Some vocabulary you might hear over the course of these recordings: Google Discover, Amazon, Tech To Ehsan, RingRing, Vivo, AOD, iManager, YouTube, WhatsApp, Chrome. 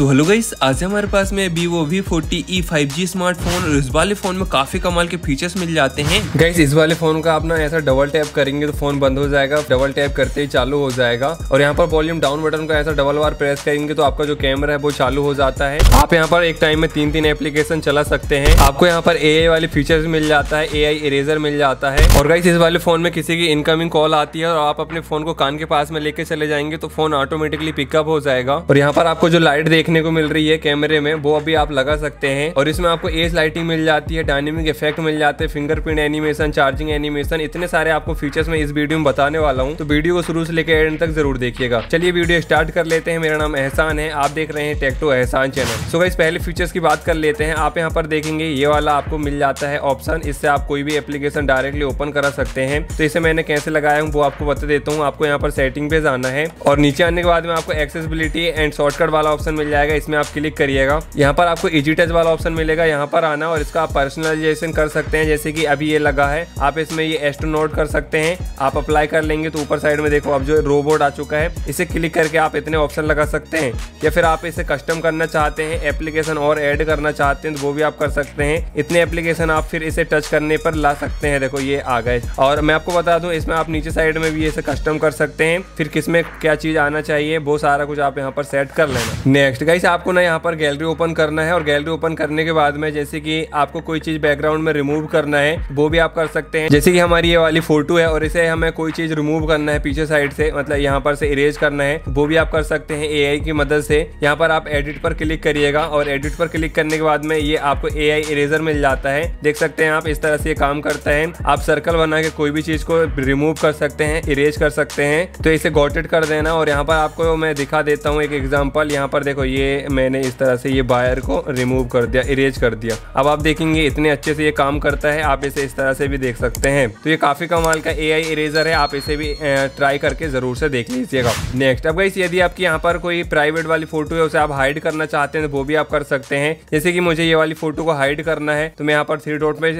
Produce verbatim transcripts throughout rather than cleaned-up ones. So hello guys, आज हमारे पास में Vivo V forty five G smartphone और इस वाले फोन में काफी कमाल के फीचर्स मिल जाते हैं। गाइस इस वाले फोन का आप ना ऐसा डबल टैप करेंगे तो फोन बंद हो जाएगा, डबल टैप करते ही चालू हो जाएगा। और यहाँ पर वॉल्यूम डाउन बटन का ऐसा डबल बार प्रेस करेंगे तो आपका जो कैमरा है वो चालू हो जाता है। आप यहाँ पर एक टाइम में तीन तीन एप्लीकेशन चला सकते हैं। आपको यहाँ पर ए आई वाले फीचर्स मिल जाता है, ए आई इरेजर मिल जाता है। और गाइस इस वाले फोन में किसी की इनकमिंग कॉल आती है और आप अपने फोन को कान के पास में लेके चले जाएंगे तो फोन ऑटोमेटिकली पिकअप हो जाएगा। और यहाँ पर आपको जो लाइट देखने को मिल रही है कैमरे में वो अभी आप लगा सकते हैं। और इसमें आपको एज लाइटिंग मिल जाती है, डायनेमिक इफेक्ट मिल जाते हैं, फिंगरप्रिंट एनिमेशन, चार्जिंग एनिमेशन, इतने सारे आपको फीचर्स मैं इस वीडियो में बताने वाला हूँ, तो वीडियो को शुरू से लेकर एंड तक जरूर देखिएगा। चलिए वीडियो स्टार्ट कर लेते हैं। मेरा नाम एहसान है, आप देख रहे हैं tech to Ehsan channel. So guys पहले फीचर्स की बात कर लेते हैं। आप यहाँ पर देखेंगे ये वाला आपको मिल जाता है ऑप्शन, इससे आप कोई भी एप्लीकेशन डायरेक्टली ओपन करा सकते हैं। तो इसे मैंने कैसे लगाया हूँ वो आपको बता देता हूँ। आपको यहाँ पर सेटिंग पे जाना है और नीचे आने के बाद में आपको एक्सेसिबिलिटी एंड शॉर्टकट वाला ऑप्शन मिल जाएगा, इसमें आप क्लिक करिएगा। यहाँ पर आपको इजी टच वाला ऑप्शन मिलेगा, यहाँ पर आना और इसका आप पर्सनलाइजेशन कर सकते हैं। जैसे कि अभी ये लगा है, आप इसमें ये एस्ट्रोनॉट कर सकते हैं। आप अप्लाई कर लेंगे तो ऊपर साइड में देखो अब जो रोबोट आ चुका है, इसे क्लिक करके आप इतने ऑप्शन लगा सकते हैं। या फिर आप इसे कस्टम करना चाहते हैं, एप्लीकेशन और ऐड करना चाहते हैं तो वो भी आप कर सकते हैं। इतने एप्लीकेशन आप फिर इसे टच करने पर ला सकते हैं। देखो ये आ गए। और मैं आपको बता दूं इसमें आप नीचे साइड में भी इसे कस्टम कर सकते हैं, फिर किसमें क्या चीज आना चाहिए वो सारा कुछ आप यहाँ पर सेट कर लेना। नेक्स्ट गाइस आपको ना यहाँ पर गैलरी ओपन करना है और गैलरी ओपन करने के बाद में जैसे कि आपको कोई चीज बैकग्राउंड में रिमूव करना है वो भी आप कर सकते हैं। जैसे कि हमारी ये वाली फोटो है और इसे हमें कोई चीज रिमूव करना है पीछे साइड से, मतलब यहाँ पर से इरेज करना है, वो भी आप कर सकते हैं ए आई की मदद से। यहाँ पर आप एडिट पर क्लिक करिएगा और एडिट पर क्लिक करने के बाद में ये आपको ए आई इरेजर मिल जाता है। देख सकते हैं आप इस तरह से ये काम करता है। आप सर्कल बना के कोई भी चीज को रिमूव कर सकते हैं, इरेज कर सकते हैं। तो इसे गॉटेड कर देना। और यहाँ पर आपको मैं दिखा देता हूँ एक एग्जाम्पल। यहाँ पर देखो ये मैंने इस तरह से ये वायर को रिमूव कर दिया, इरेज कर दिया। अब आप देखेंगे इतने अच्छे से ये काम करता है। आप इसे इस तरह से भी देख सकते हैं। तो ये काफी कमाल का ए आई इरेजर है, आप इसे भी ट्राई करके जरूर से देख लीजिएगा। नेक्स्ट अब गाइस यदि आपकी यहाँ पर कोई प्राइवेट वाली फोटो है उसे आप हाइड करना चाहते हैं तो वो भी आप कर सकते हैं। जैसे कि मुझे ये वाली फोटो को हाइड करना है तो मैं यहाँ पर थ्री डॉट पे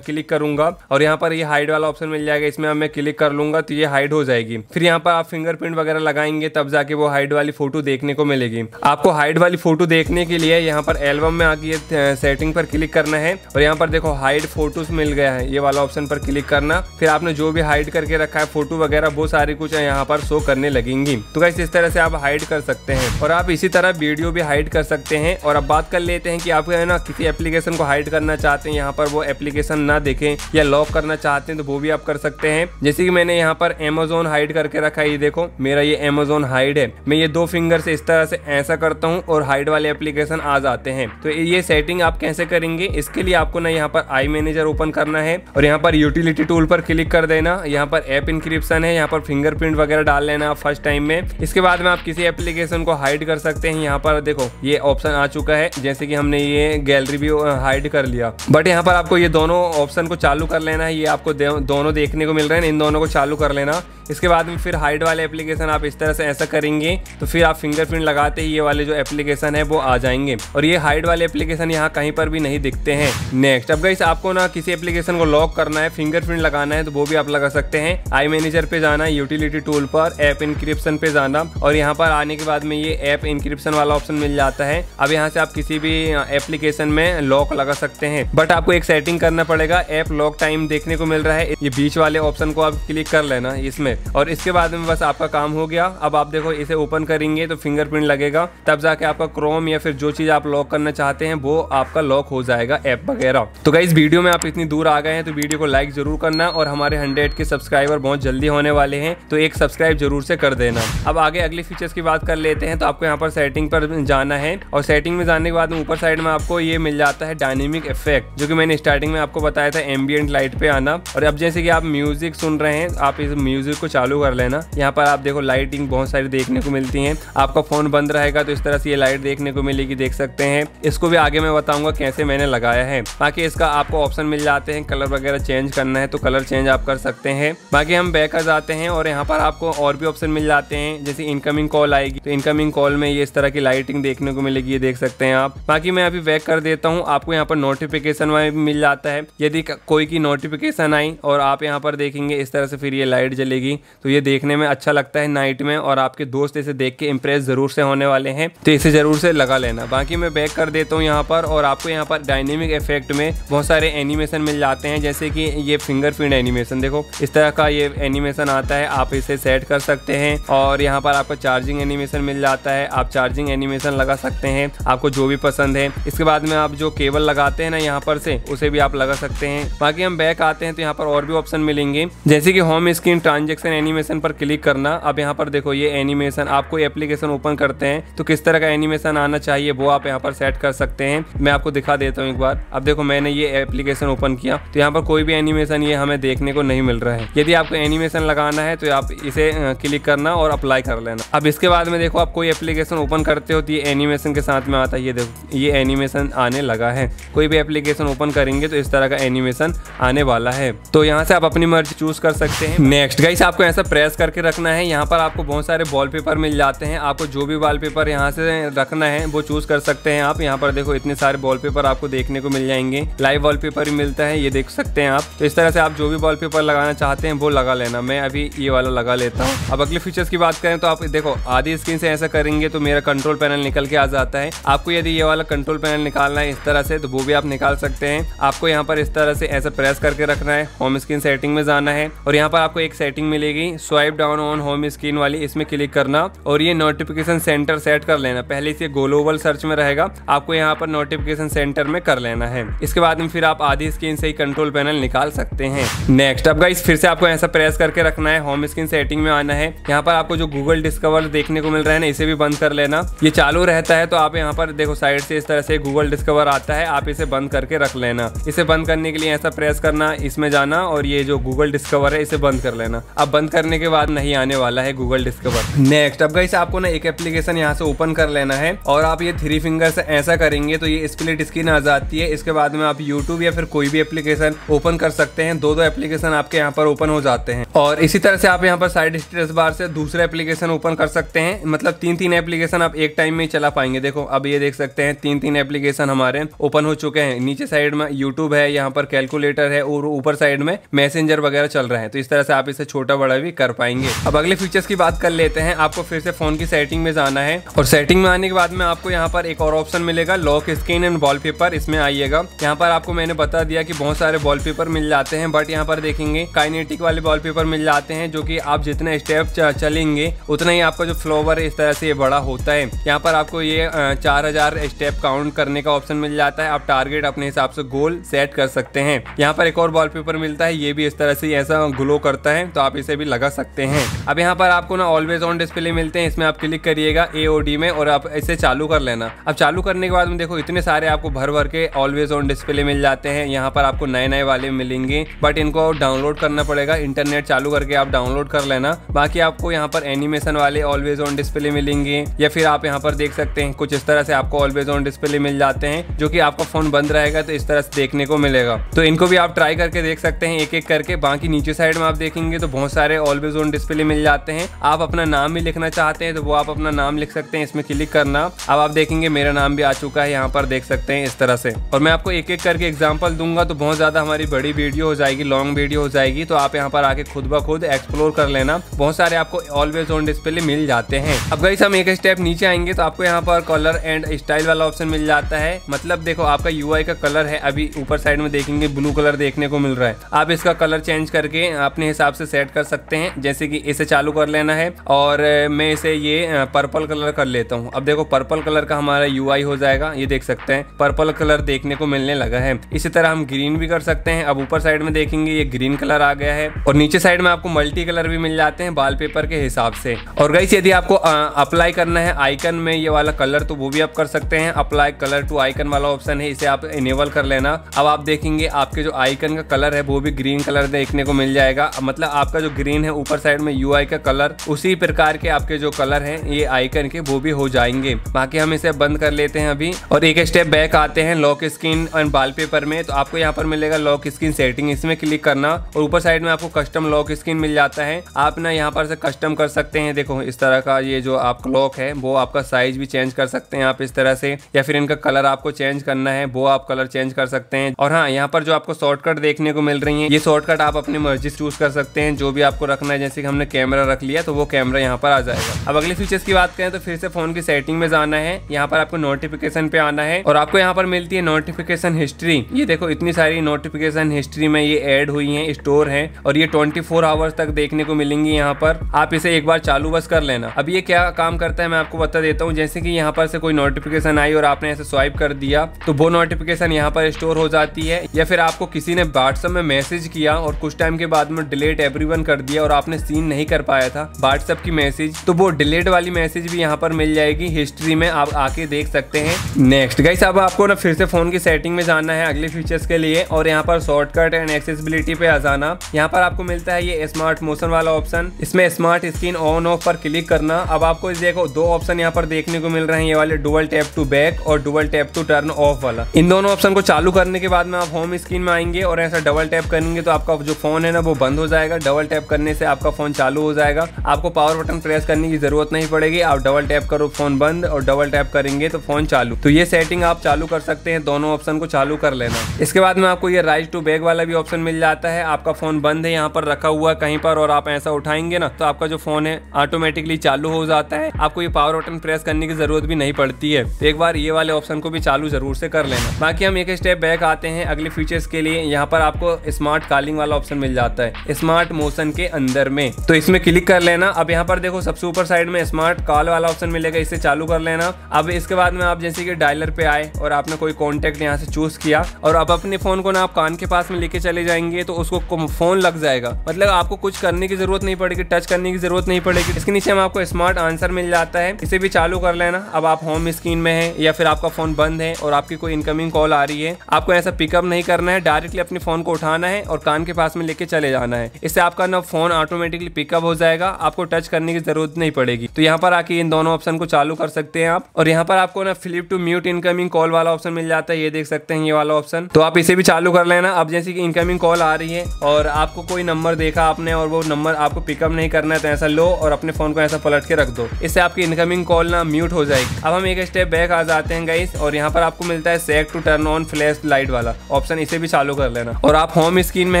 क्लिक करूंगा और यहाँ पर ये हाइड वाला ऑप्शन मिल जाएगा, इसमें मैं क्लिक कर लूंगा तो ये हाइड हो जाएगी। फिर यहाँ पर आप फिंगरप्रिंट वगैरह लगाएंगे तब जाके वो हाइड वाली फोटो देखने को मिलेगी। आपको हाइड वाली फोटो देखने के लिए यहाँ पर एल्बम में आके सेटिंग पर क्लिक करना है और यहाँ पर देखो हाइड फोटोज मिल गया है, ये वाला ऑप्शन पर क्लिक करना। फिर आपने जो भी हाइड करके रखा है फोटो वगैरह वो सारी कुछ यहाँ पर शो करने लगेंगी। तो गाइस इस तरह से आप हाइड कर सकते हैं और आप इसी तरह वीडियो भी हाइड कर सकते हैं। और अब बात कर लेते हैं कि आप है ना किसी एप्लीकेशन को हाइड करना चाहते हैं, यहाँ पर वो एप्लीकेशन ना देखें या लॉक करना चाहते हैं तो वो भी आप कर सकते हैं। जैसे कि मैंने यहाँ पर Amazon हाइड करके रखा है, ये देखो मेरा ये Amazon हाइड है। मैं ये दो फिंगर से इस तरह से ऐसा करता हूँ और हाइड वाले एप्लीकेशन आ जाते हैं। तो ये सेटिंग आप कैसे करेंगे, इसके लिए आपको ना यहाँ पर आई मैनेजर ओपन करना है और यहाँ पर यूटिलिटी टूल पर क्लिक कर देना। यहाँ पर ऐप इंक्रिप्शन है, यहाँ पर फिंगरप्रिंट वगैरह डाल लेना फर्स्ट टाइम में। इसके बाद में आप किसी एप्लीकेशन को हाइड कर सकते हैं। यहाँ पर देखो ये ऑप्शन आ चुका है, जैसे कि हमने ये गैलरी भी हाइड कर लिया, बट यहाँ पर आपको ये दोनों ऑप्शन को चालू कर लेना है। ये आपको दोनों देखने को मिल रहे हैं, इन दोनों को चालू कर लेना। इसके बाद में फिर हाइड वाले एप्लीकेशन आप इस तरह से ऐसा करेंगे तो फिर आप फिंगरप्रिंट लगाते ही ये वाले जो एप्लीकेशन है वो आ जाएंगे और ये हाइड वाले एप्लीकेशन यहाँ कहीं पर भी नहीं दिखते हैं। नेक्स्ट अब गाइस आपको ना किसी एप्लीकेशन को लॉक करना है, फिंगरप्रिंट लगाना है तो वो भी आप लगा सकते हैं। आई मैनेजर पे जाना, यूटिलिटी टूल पर ऐप इंक्रिप्शन पे जाना और यहाँ पर आने के बाद में ये ऐप इंक्रिप्शन वाला ऑप्शन मिल जाता है। अब यहाँ से आप किसी भी एप्लीकेशन में लॉक लगा सकते हैं, बट आपको एक सेटिंग करना पड़ेगा। ऐप लॉक टाइम देखने को मिल रहा है, ये बीच वाले ऑप्शन को आप क्लिक कर लेना इसमें और इसके बाद में बस आपका काम हो गया। अब आप देखो इसे ओपन करेंगे तो फिंगरप्रिंट लगेगा, तब जाके आपका क्रोम या फिर जो चीज आप लॉक करना चाहते हैं वो आपका लॉक हो जाएगा, ऐप वगैरह। तो गाइस वीडियो में आप इतनी दूर आ गए हैं तो वीडियो को लाइक जरूर करना और हमारे हंड्रेड के सब्सक्राइबर बहुत जल्दी होने वाले हैं तो एक सब्सक्राइब जरूर से कर देना। अब आगे अगले फीचर्स की बात कर लेते हैं। तो आपको यहाँ पर सेटिंग पर जाना है और सेटिंग में जाने के बाद ऊपर साइड में आपको ये मिल जाता है डायनेमिक इफेक्ट, जो कि मैंने स्टार्टिंग में आपको बताया था। एम्बियंट लाइट पे आना और अब जैसे कि आप म्यूजिक सुन रहे हैं आप इस म्यूजिक को चालू कर लेना। यहाँ पर आप देखो लाइटिंग बहुत सारी देखने को मिलती है। आपका फोन बंद रहेगा तो इस तरह से ये लाइट देखने को मिलेगी, देख सकते हैं। इसको भी आगे मैं बताऊंगा कैसे मैंने लगाया है। बाकी इसका आपको ऑप्शन मिल जाते हैं, कलर वगैरह चेंज करना है तो कलर चेंज आप कर सकते हैं। बाकी हम बैक आ जाते हैं और यहाँ पर आपको और भी ऑप्शन मिल जाते हैं। जैसे इनकमिंग कॉल आएगी तो इनकमिंग कॉल में ये इस तरह की लाइटिंग देखने को मिलेगी, ये देख सकते हैं आप। बाकी मैं अभी बैक कर देता हूँ। आपको यहाँ पर नोटिफिकेशन में मिल जाता है, यदि कोई की नोटिफिकेशन आई और आप यहाँ पर देखेंगे इस तरह से फिर ये लाइट जलेगी तो ये देखने में अच्छा लगता है नाइट में और आपके दोस्त इसे देख के इम्प्रेस जरूर से होने वाले हैं। तो तो इसे ज़रूर से लगा लेना। बाकी मैं बैक कर देता हूँ यहाँ पर, और आपको यहाँ पर डायनेमिक इफेक्ट में बहुत सारे एनिमेशन मिल जाते हैं, जैसे कि ये फिंगरप्रिंट एनिमेशन। देखो इस तरह का ये एनिमेशन आता है, आप इसे सेट कर सकते हैं। और यहाँ पर आपको चार्जिंग एनिमेशन मिल जाता है, आप चार्जिंग एनिमेशन लगा सकते हैं, आपको जो भी पसंद है। इसके बाद में आप जो केबल लगाते हैं ना यहाँ पर से, उसे भी आप लगा सकते हैं। बाकी हम बैक आते हैं तो यहाँ पर और भी ऑप्शन मिलेंगे, जैसे कि होम स्क्रीन ट्रांजेक्शन एनिमेशन पर क्लिक करना। अब यहाँ पर देखो ये एनिमेशन, आप कोई एप्लीकेशन ओपन करते हैं तो किस तरह का एनिमेशन आना चाहिए वो आप यहाँ पर सेट कर सकते हैं। मैं आपको दिखा देता हूँ एक बार। अब देखो मैंने ये एप्लीकेशन ओपन किया तो यहाँ पर कोई भी एनिमेशन ये हमें देखने को नहीं मिल रहा है। यदि आपको एनिमेशन लगाना है तो आप इसे क्लिक करना और अप्लाई कर लेना। अब इसके बाद में देखो आप कोई एप्लीकेशन ओपन करते हो तो ये एनिमेशन के साथ में आता है। ये देखो ये एनिमेशन आने लगा है, कोई भी एप्लीकेशन ओपन करेंगे तो इस तरह का एनिमेशन आने वाला है। तो यहाँ से आप अपनी मर्जी चूज कर सकते हैं। नेक्स्ट गाइस आपको ऐसा प्रेस करके रखना है, यहाँ पर आपको बहुत सारे वॉलपेपर मिल जाते हैं, आपको जो भी वॉलपेपर यहाँ से रखना है वो चूज कर सकते हैं आप। यहाँ पर देखो इतने सारे वॉलपेपर आपको देखने को मिल जाएंगे, लाइव वॉलपेपर भी मिलता है, ये देख सकते हैं आप। तो इस तरह से आप जो भी वॉलपेपर लगाना चाहते हैं वो लगा लेना। मैं अभी ये वाला लगा लेता हूँ। अब अगले फीचर्स की बात करें तो आप देखो आधी स्क्रीन से ऐसा करेंगे तो मेरा कंट्रोल पैनल निकल के आ जाता है। आपको यदि ये वाला कंट्रोल पैनल निकालना है इस तरह से तो वो भी आप निकाल सकते हैं। आपको यहाँ पर इस तरह से ऐसा प्रेस करके रखना है, होम स्क्रीन सेटिंग में जाना है और यहाँ पर आपको एक सेटिंग मिलेगी swipe down on home screen वाली, इसमें क्लिक करना और ये नोटिफिकेशन सेंटर सेट कर लेना। पहले से ग्लोबल सर्च में रहेगा, आपको यहाँ पर नोटिफिकेशन सेंटर में कर लेना है। इसके बाद में फिर आप आधी स्क्रीन से ही कंट्रोल पैनल निकाल सकते हैं। नेक्स्ट अब गाइस फिर से आपको ऐसा प्रेस करके रखना है, होम स्क्रीन सेटिंग में आना है। यहाँ पर आपको जो गूगल डिस्कवर देखने को मिल रहा है ना इसे भी बंद कर लेना। ये चालू रहता है तो आप यहाँ पर देखो साइड से इस तरह से गूगल डिस्कवर आता है, आप इसे बंद करके रख लेना। इसे बंद करने के लिए ऐसा प्रेस करना, इसमें जाना और ये जो गूगल डिस्कवर है इसे बंद कर लेना। अब बंद करने के बाद नहीं आने वाला है गूगल डिस्कवर। नेक्स्ट अब गाइस आपको ना एक एप्लीकेशन यहाँ से ओपन कर लेना है और आप ये थ्री फिंगर से ऐसा करेंगे तो ये स्प्लिट स्क्रीन आ जाती है। इसके बाद में आप यूट्यूब या फिर कोई भी एप्लीकेशन ओपन कर सकते हैं, दो दो एप्लीकेशन आपके यहाँ पर ओपन हो जाते हैं। और इसी तरह से आप यहाँ पर साइड स्टेटस बार से दूसरा एप्लीकेशन ओपन कर सकते हैं, मतलब तीन तीन एप्लीकेशन आप एक टाइम में चला पाएंगे। देखो अब ये देख सकते हैं तीन तीन एप्लीकेशन हमारे ओपन हो चुके हैं। नीचे साइड में यूट्यूब है, यहाँ पर कैलकुलेटर है और ऊपर साइड में मैसेंजर वगैरह चल रहे हैं। तो इस तरह से आप इसे छोटा बड़ा भी कर पाएंगे। अब अगले फीचर्स की बात कर लेते हैं। आपको फिर से फोन की सेटिंग में जाना है और सेटिंग में आने के बाद में आपको यहाँ पर एक और ऑप्शन मिलेगा लॉक स्क्रीन एंड वॉलपेपर, इसमें आइएगा। यहाँ पर आपको मैंने बता दिया कि बहुत सारे वॉलपेपर मिल जाते हैं, बट यहाँ पर देखेंगे काइनेटिक वाले वॉलपेपर मिल जाते हैं जो कि आप जितने स्टेप चलेंगे उतना ही आपका जो फ्लोवर है इस तरह से ये बड़ा होता है। यहाँ पर आपको ये चार हजार स्टेप काउंट करने का ऑप्शन मिल जाता है, आप टारगेट अपने हिसाब से गोल सेट कर सकते हैं। यहाँ पर एक और वॉलपेपर मिलता है, ये भी इस तरह से ऐसा ग्लो करता है तो आप इसे भी लगा सकते हैं। अब यहाँ पर आपको ना ऑलवेज ऑन डिस्प्ले मिलते हैं, इसमें आप क्लिक करिएगा एओडी में और आप इसे चालू कर लेना। अब चालू करने के बाद में देखो इतने सारे आपको भर भर के ऑलवेज ऑन डिस्प्ले मिल जाते हैं। यहाँ पर आपको नए नए वाले मिलेंगे बट इनको डाउनलोड करना पड़ेगा, इंटरनेट चालू करके आप डाउनलोड कर लेना। बाकी आपको यहाँ पर एनिमेशन वाले ऑलवेज ऑन डिस्प्ले मिलेंगे, या फिर आप यहाँ पर देख सकते हैं कुछ इस तरह से आपको ऑलवेज ऑन डिस्प्ले मिल जाते हैं जो कि आपका फोन बंद रहेगा तो इस तरह से देखने को मिलेगा। तो इनको भी आप ट्राई करके देख सकते हैं एक एक करके। बाकी नीचे साइड में आप देखेंगे तो बहुत सारे ऑलवेज ऑन डिस्प्ले मिल जाते हैं। आप अपना नाम भी लिखना चाहते हैं तो वो आप अपना नाम लिख सकते हैं, इसमें क्लिक करना। अब आप देखेंगे मेरा नाम भी आ चुका है, यहाँ पर देख सकते हैं इस तरह से। और मैं आपको एक एक करके एग्जाम्पल दूंगा तो बहुत ज्यादा हमारी बड़ी वीडियो हो जाएगी, लॉन्ग वीडियो हो जाएगी, तो आप यहाँ पर आके खुद ब खुद एक्सप्लोर कर लेना। बहुत सारे आपको ऑलवेज ऑन डिस्प्ले मिल जाते हैं। अब गाइस हम एक स्टेप नीचे आएंगे तो आपको यहाँ पर कलर एंड स्टाइल वाला ऑप्शन मिल जाता है, मतलब देखो आपका यूआई का कलर है, अभी ऊपर साइड में देखेंगे ब्लू कलर देखने को मिल रहा है। आप इसका कलर चेंज करके अपने हिसाब से सेट कर सकते हैं, जैसे कि इसे चालू कर लेना है और मैं इसे ये पर्पल कलर कर लेता हूँ। अब देखो पर्पल कलर का हमारा यूआई हो जाएगा, ये देख सकते हैं पर्पल कलर देखने को मिलने लगा है। इसी तरह हम ग्रीन भी कर सकते हैं। अब ऊपर साइड में देखेंगे ये ग्रीन कलर आ गया है और नीचे साइड में आपको मल्टी कलर भी मिल जाते हैं वॉलपेपर के हिसाब से। और गाइस यदि आपको अप्लाई करना है आइकन में ये वाला कलर तो वो भी आप कर सकते हैं, अप्लाई कलर टू आइकन वाला ऑप्शन है, इसे आप इनेबल कर लेना। अब आप देखेंगे आपके जो आइकन का कलर है वो भी ग्रीन कलर देखने को मिल जाएगा, मतलब आपका जो ग्रीन है ऊपर साइड में यूआई का कलर, उसी प्रकार के आपके जो कलर है ये आइकन के वो भी हो जाएंगे। बाकी हम इसे बंद कर लेते हैं अभी और एक स्टेप बैक आते हैं लॉक स्क्रीन एंड वॉलपेपर में। तो आपको यहाँ पर मिलेगा लॉक स्क्रीन सेटिंग, इसमें क्लिक करना और ऊपर साइड में आपको कस्टम लॉक स्क्रीन मिल जाता है। आप ना यहाँ पर से कस्टम कर सकते हैं, देखो इस तरह का ये जो आप लॉक है वो आपका साइज भी चेंज कर सकते हैं आप इस तरह से, या फिर इनका कलर आपको चेंज करना है वो आप कलर चेंज कर सकते हैं। और हाँ यहाँ पर जो आपको शॉर्टकट देखने को मिल रही है ये शॉर्टकट आप अपनी मर्जी से चूज कर सकते हैं, जो भी आपको रखना है। जैसे कि हमने कैमरा रख लिया तो वो कैमरा यहाँ पर आ जाएगा। अब अगले फीचर्स की बात करें तो फिर से फोन फोन की सेटिंग में जाना है, यहाँ पर आपको नोटिफिकेशन पे आना है और आपको यहाँ पर मिलती है नोटिफिकेशन हिस्ट्री। ये देखो इतनी सारी नोटिफिकेशन हिस्ट्री में ये ऐड हुई है, स्टोर है और ये ट्वेंटी फोर आवर्स तक देखने को मिलेंगी। यहाँ पर आप इसे एक बार चालू बस कर लेना। अब ये क्या काम करता है मैं आपको बता देता हूँ। जैसे कि यहाँ पर से कोई नोटिफिकेशन आई और आपने ऐसे स्वाइप कर दिया तो वो नोटिफिकेशन यहाँ पर स्टोर हो जाती है, या फिर आपको किसी ने व्हाट्सएप में मैसेज किया और कुछ टाइम के बाद में डिलीट एवरीवन कर दिया और आपने सीन नहीं कर पाया था व्हाट्सएप की मैसेज, तो वो डिलीट वाली मैसेज भी यहाँ पर मिल जाएगी हिस्ट्री में, आप आके देख सकते हैं। नेक्स्ट गाइस, अब आपको ना फिर से फोन की सेटिंग में जाना है अगले फीचर्स के लिए और यहाँ पर शॉर्टकट एंड एक्सेसिबिलिटी पे आ जाना। यहाँ पर आपको मिलता है ये स्मार्ट मोशन वाला ऑप्शन, इसमें स्मार्ट स्क्रीन ऑन ऑफ पर क्लिक करना। अब आपको देखो दो ऑप्शन यहाँ पर देखने को मिल रहे हैं, ये वाले डुअल टैप टू बैक और dual tap to turn off वाला। इन दोनों ऑप्शन को चालू करने के बाद में आप होम स्क्रीन में आएंगे और ऐसा डबल टैप करेंगे तो आपका जो फोन है ना वो बंद हो जाएगा। डबल टैप करने से आपका फोन चालू हो जाएगा, आपको पावर बटन प्रेस करने की जरूरत नहीं पड़ेगी। आप डबल टैप करो फोन बंद और डबल टैप करेंगे तो फोन चालू। तो ये सेटिंग आप चालू कर सकते हैं, दोनों ऑप्शन को चालू कर लेना। इसके बाद में आपको ये राइट टू बैक वाला भी ऑप्शन मिल जाता है। आपका फोन बंद है यहाँ पर रखा हुआ कहीं पर और आप ऐसा उठाएंगे ना तो आपका जो फोन है ऑटोमेटिकली चालू हो जाता है, आपको ये पावर बटन प्रेस करने की जरूरत भी नहीं पड़ती है। तो एक बार ये वाले ऑप्शन को भी चालू जरूर से कर लेना। बाकी हम एक स्टेप बैक आते हैं अगले फीचर्स के लिए। यहाँ पर आपको स्मार्ट कॉलिंग वाला ऑप्शन मिल जाता है स्मार्ट मोशन के अंदर में, तो इसमें क्लिक कर लेना। अब यहाँ पर देखो सबसे ऊपर साइड में स्मार्ट कॉल वाला ऑप्शन मिलेगा, इसे चालू कर लेना। अब इसके बाद में आप जैसे कि डायलर पे आए और आपने कोई कॉन्टेक्ट यहाँ से चूज किया और अब अपने फोन को ना आप कान के पास में लेके चले जाएंगे तो उसको फोन लग जाएगा, मतलब आपको कुछ करने की जरूरत नहीं पड़ेगी, टच करने की जरूरत नहीं पड़ेगी। इसके नीचे में आपको स्मार्ट आंसर मिल जाता है, इसे भी चालू कर लेना। अब आप होम स्क्रीन में है या फिर आपका फोन बंद है और आपकी कोई इनकमिंग कॉल आ रही है, आपको ऐसा पिकअप नहीं करना है, डायरेक्टली अपने फोन को उठाना है और कान के पास में लेके चले जाना है। इससे आपका ना फोन ऑटोमेटिकली पिकअप हो जाएगा, आपको टच करने की जरूरत नहीं पड़ेगी। तो यहाँ पर आके इन दोनों ऑप्शन को चालू कर सकते हैं आप। और यहाँ पर आपको ना flip to mute incoming call वाला ऑप्शन मिल जाता है, ये देख सकते हैं ये वाला ऑप्शन, तो आप इसे भी चालू कर लेना। अब जैसे कि इनकमिंग कॉल आ रही है और आपको कोई नंबर देखा आपने और वो नंबर आपको पिकअप नहीं करना है तो ऐसा लो और अपने फोन को ऐसा पलट के रख दो, इससे आपकी इनकमिंग कॉल ना म्यूट हो जाएगी। अब हम एक स्टेप बैक आ जाते हैं गाइस और यहाँ पर आपको मिलता है set to turn on flash light वाला ऑप्शन, इसे भी चालू कर लेना। और आप होम स्क्रीन में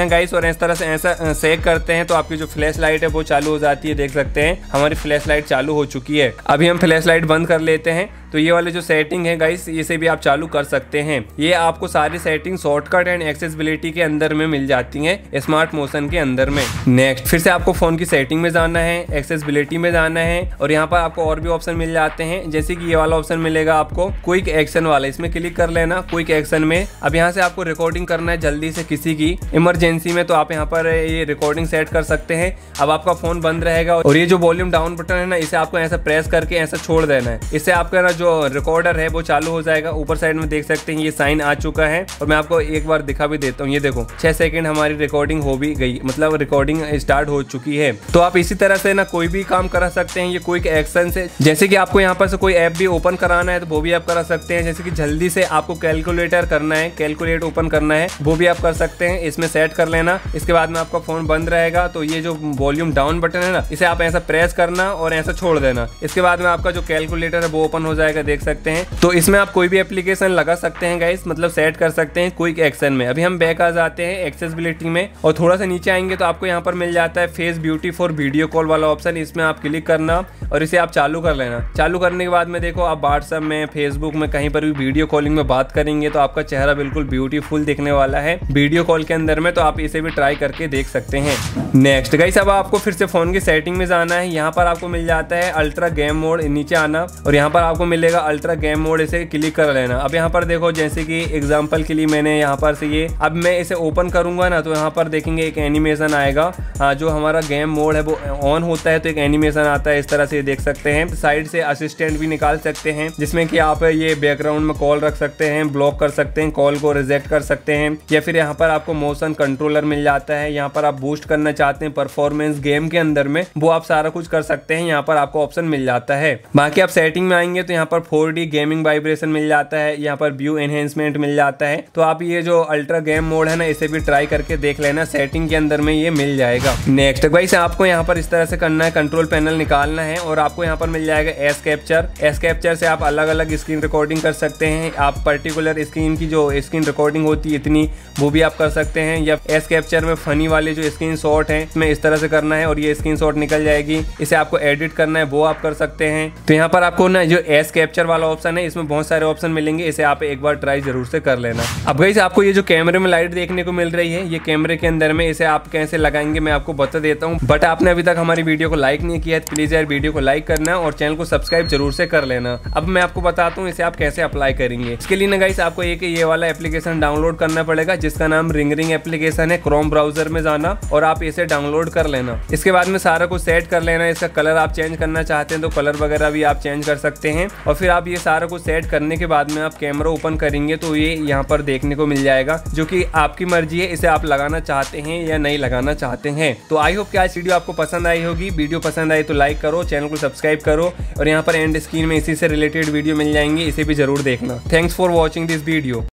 है गाइस और इस तरह से ऐसा सेट करते हैं तो आपकी जो फ्लैश लाइट है वो चालू हो जाती है। देख सकते हैं हमारी फ्लैश लाइट चालू हो चुकी है। अभी हम फ्लैश लाइट बंद कर लेते हैं। तो ये वाले जो सेटिंग है गाइस इसे भी आप चालू कर सकते हैं। ये आपको सारी सेटिंग शॉर्टकट एंड एक्सेसिबिलिटी के अंदर में मिल जाती है स्मार्ट मोशन के अंदर में। नेक्स्ट फिर से आपको फोन की सेटिंग में जाना है, एक्सेसिबिलिटी में जाना है और यहाँ पर आपको और भी ऑप्शन मिल जाते हैं। जैसे कि ये वाला ऑप्शन मिलेगा आपको क्विक एक्शन वाला, इसमें क्लिक कर लेना क्विक एक्शन में। अब यहाँ से आपको रिकॉर्डिंग करना है जल्दी से किसी की इमरजेंसी में, तो आप यहाँ पर ये रिकॉर्डिंग सेट कर सकते हैं। अब आपका फोन बंद रहेगा और ये जो वॉल्यूम डाउन बटन है ना इसे आपको ऐसा प्रेस करके ऐसा छोड़ देना है, इससे आपका जो रिकॉर्डर है वो चालू हो जाएगा। ऊपर साइड में देख सकते हैं ये साइन आ चुका है और मैं आपको एक बार दिखा भी देता हूँ। ये देखो छह सेकंड हमारी रिकॉर्डिंग हो भी गई, मतलब रिकॉर्डिंग स्टार्ट हो चुकी है। तो आप इसी तरह से ना कोई भी काम करा सकते हैं ये क्विक एक्शन से। जैसे कि आपको यहाँ पर से कोई ऐप भी ओपन कराना है तो वो भी आप करा सकते हैं। जैसे कि जल्दी से आपको कैलकुलेटर करना है, कैलकुलेट ओपन करना है, वो भी आप कर सकते हैं, इसमें सेट कर लेना। इसके बाद में आपका फोन बंद रहेगा तो ये जो वॉल्यूम डाउन बटन है ना इसे आप ऐसा प्रेस करना और ऐसा छोड़ देना। इसके बाद में आपका जो कैलकुलेटर है वो ओपन हो जाएगा, देख सकते हैं। तो इसमें आप कोई भी एप्लीकेशन लगा सकते हैं गाइस, मतलब सेट कर सकते हैं क्विक एक्शन में। अभी हम बैक आ जाते हैं एक्सेसिबिलिटी में और थोड़ा सा नीचे आएंगे तो आपको यहाँ पर मिल जाता है face beauty for video call वाला ऑप्शन, इसमें आप क्लिक करना और इसे आप चालू कर लेना। चालू करने के बाद में देखो आप व्हाट्सएप में, फेसबुक में, कहीं पर भी वीडियो कॉलिंग में बात करेंगे तो आपका चेहरा बिल्कुल ब्यूटीफुल दिखने वाला है वीडियो कॉल के अंदर में। तो आप इसे भी ट्राई करके देख सकते हैं। नेक्स्ट गाइस, अब आपको फिर से फोन की सेटिंग में जाना है। यहाँ पर आपको मिल जाता है अल्ट्रा गेम मोड, नीचे आना और यहाँ पर आपको मिलेगा अल्ट्रा गेम मोड, इसे क्लिक कर लेना। अब यहाँ पर देखो जैसे कि एग्जांपल के लिए मैंने यहाँ पर से ये, अब मैं इसे ओपन करूंगा ना तो यहाँ पर देखेंगे एक एनिमेशन आएगा, जो हमारा गेम मोड है वो ऑन होता है तो एक एनिमेशन आता है इस तरह से, देख सकते हैं। साइड से असिस्टेंट भी निकाल सकते हैं जिसमें कि आप ये बैकग्राउंड में कॉल रख सकते हैं, ब्लॉक कर सकते हैं, कॉल को रिजेक्ट कर सकते हैं। या फिर यहाँ पर आपको मोशन कंट्रोलर मिल जाता है, यहाँ पर आप बूस्ट करना चाहते हैं परफॉर्मेंस गेम के अंदर में, वो आप सारा कुछ कर सकते हैं। यहाँ पर आपको ऑप्शन मिल जाता है। बाकी आप सेटिंग में आएंगे तो यहाँ पर फोर डी गेमिंग वाइब्रेशन मिल जाता है, यहाँ पर व्यू एनहेंसमेंट मिल जाता है। तो आप ये जो अल्ट्रा गेम मोड है ना, इसे भी ट्राई करके देख लेना, सेटिंग के अंदर में ये मिल जाएगा। नेक्स्ट गाइस आपको यहाँ पर इस तरह से करना है, कंट्रोल पैनल निकालना है और आपको यहाँ पर मिल जाएगा एस कैप्चर। एस कैप्चर से आप अलग अलग स्क्रीन रिकॉर्डिंग कर सकते हैं, आप पर्टिकुलर स्क्रीन की जो स्क्रीन रिकॉर्डिंग होती है इतनी वो भी आप कर सकते हैं, या एस कैप्चर में फनी वाले जो स्क्रीन शॉट है इसमें इस तरह से करना है और ये स्क्रीन शॉट निकल जाएगी। इसे आपको एडिट करना है वो आप कर सकते हैं। तो यहाँ पर आपको ना जो एस कैप्चर वाला ऑप्शन है इसमें बहुत सारे ऑप्शन मिलेंगे, इसे आप एक बार ट्राई जरूर से कर लेना। अब गाइस आपको ये जो कैमरे में लाइट देखने को मिल रही है ये कैमरे के अंदर में, इसे आप कैसे लगाएंगे मैं आपको बता देता हूँ। बट आपने अभी तक हमारी वीडियो को लाइक नहीं किया है तो प्लीज यार वीडियो को लाइक करना और चैनल को सब्सक्राइब जरूर से कर लेना। अब मैं आपको बताता हूँ इसे आप कैसे अप्लाई करेंगे। इसके लिए ना गाइस आपको एक ये वाला एप्लीकेशन डाउनलोड करना पड़ेगा जिसका नाम रिंगरिंग एप्लीकेशन है। क्रोम ब्राउजर में जाना और आप इसे डाउनलोड कर लेना। इसके बाद में सारा कुछ सेट कर लेना, इसका कलर आप चेंज करना चाहते हैं तो कलर वगैरह भी आप चेंज कर सकते हैं। और फिर आप ये सारा कुछ सेट करने के बाद में आप कैमरा ओपन करेंगे तो ये यहाँ पर देखने को मिल जाएगा, जो कि आपकी मर्जी है इसे आप लगाना चाहते हैं या नहीं लगाना चाहते हैं। तो आई होप कि आज वीडियो आपको पसंद आई होगी। वीडियो पसंद आई तो लाइक करो, चैनल को सब्सक्राइब करो और यहाँ पर एंड स्क्रीन में इसी से रिलेटेड वीडियो मिल जाएंगी, इसे भी जरूर देखना। Thanks for watching this video.